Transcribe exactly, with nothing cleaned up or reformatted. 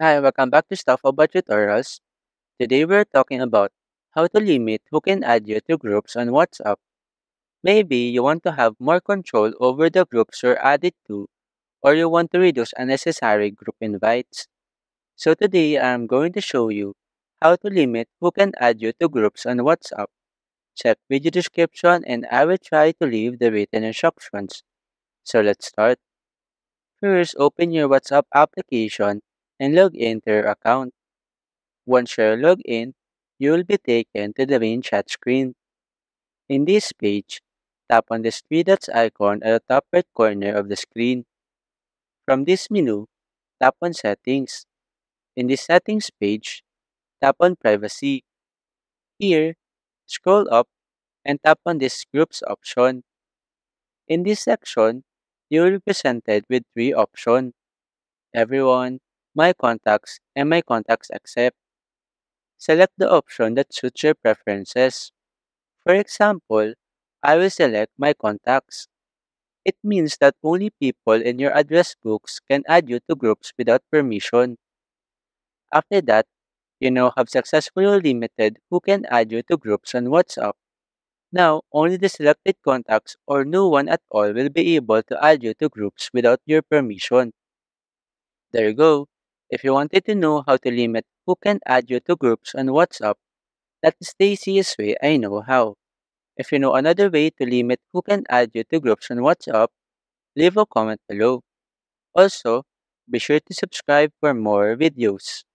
Hi, welcome back to Stuff About Tutorials. Today we're talking about how to limit who can add you to groups on WhatsApp. Maybe you want to have more control over the groups you're added to, or you want to reduce unnecessary group invites. So today I'm going to show you how to limit who can add you to groups on WhatsApp. Check video description and I will try to leave the written instructions. So let's start. First, open your WhatsApp application and log in to your account. Once you're logged in, you will be taken to the main chat screen. In this page, tap on the three dots icon at the top right corner of the screen. From this menu, tap on Settings. In the Settings page, tap on Privacy. Here, scroll up and tap on this Groups option. In this section, you will be presented with three options: Everyone, My Contacts, and My Contacts Accept. Select the option that suits your preferences. For example, I will select My Contacts. It means that only people in your address books can add you to groups without permission. After that, you now have successfully limited who can add you to groups on WhatsApp. Now, only the selected contacts or no one at all will be able to add you to groups without your permission. There you go. If you wanted to know how to limit who can add you to groups on WhatsApp, that is the easiest way I know how. If you know another way to limit who can add you to groups on WhatsApp, leave a comment below. Also, be sure to subscribe for more videos.